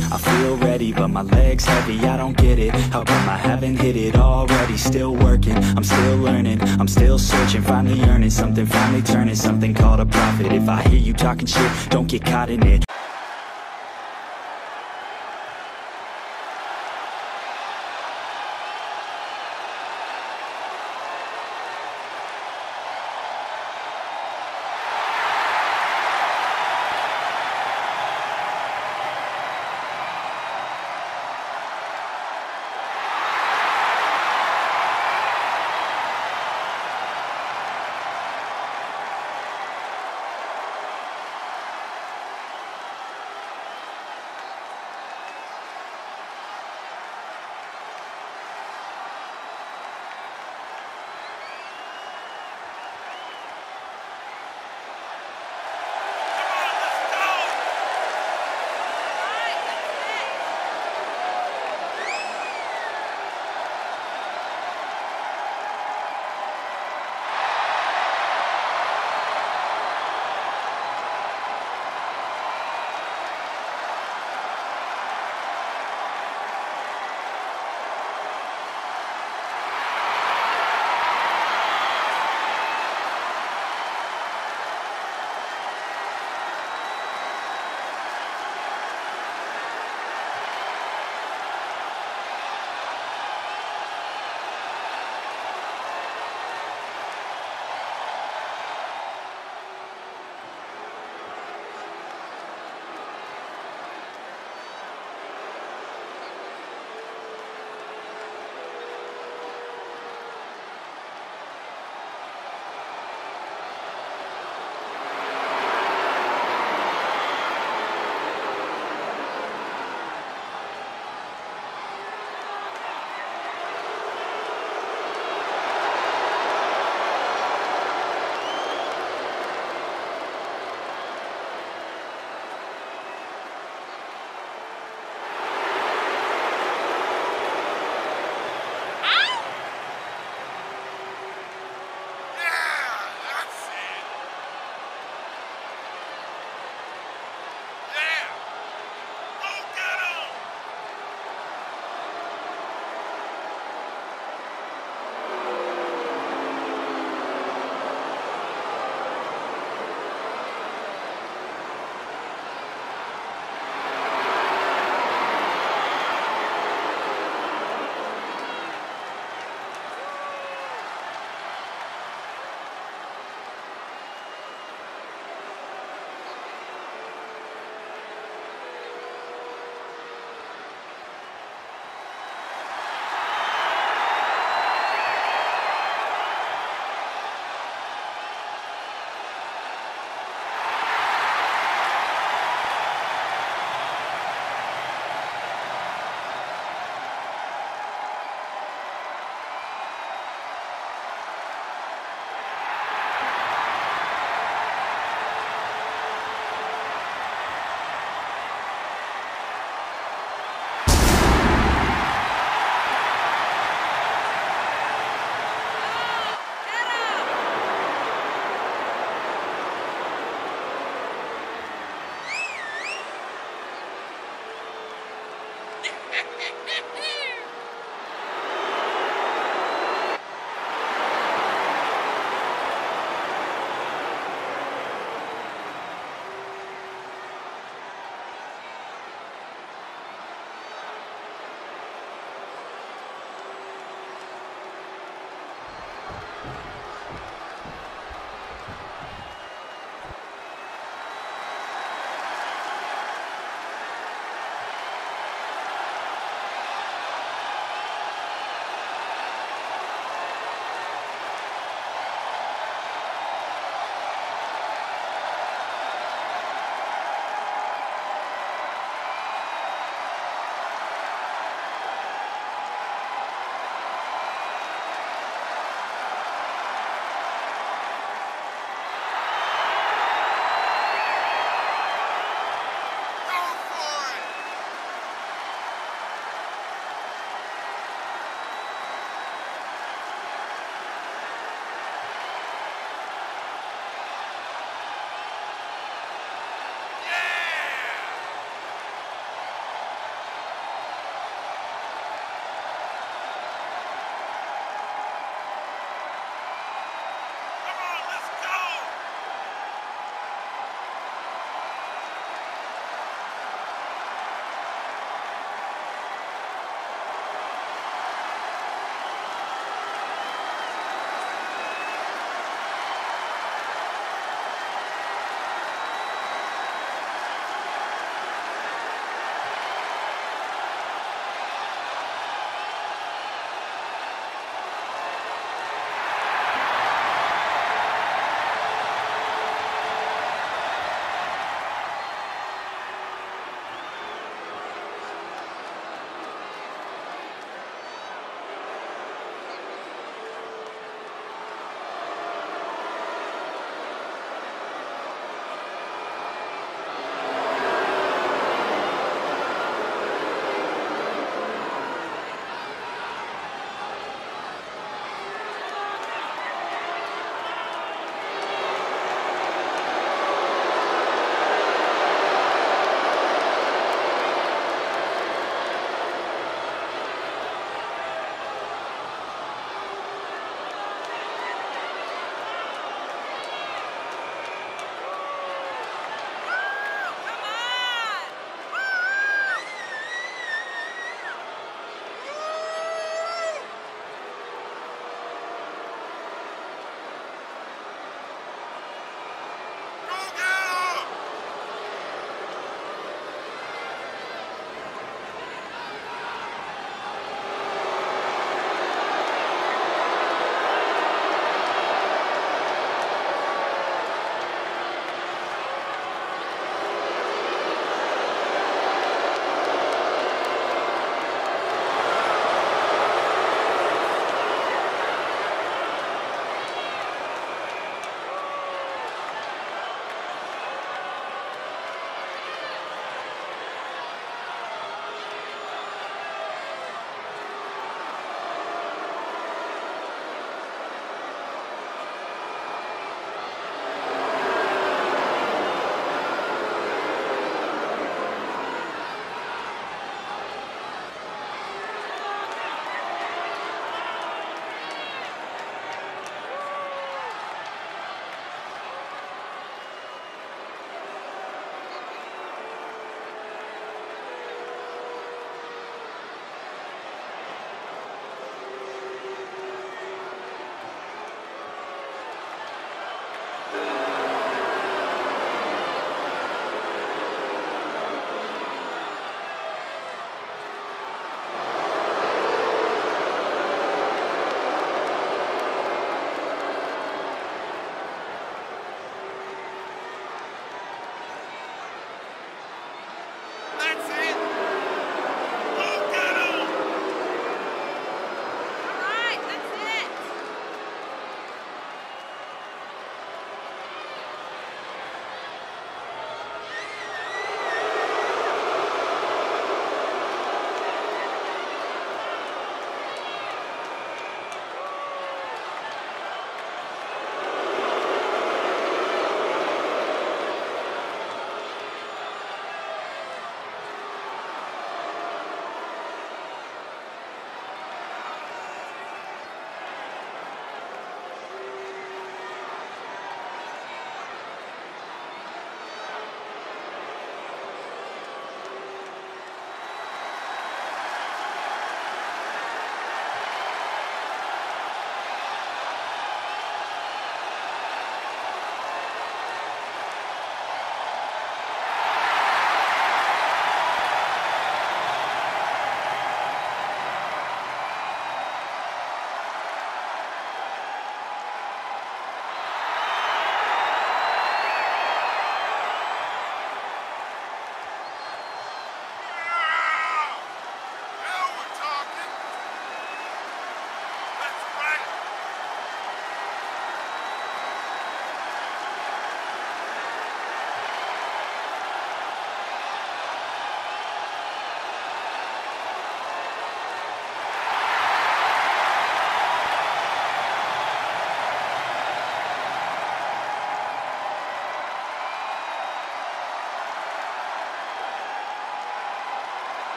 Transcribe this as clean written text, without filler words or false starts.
I feel ready, but my leg's heavy, I don't get it. How come I haven't hit it already? Still working, I'm still learning, I'm still searching, finally earning something, finally turning something called a profit. If I hear you talking shit, don't get caught in it.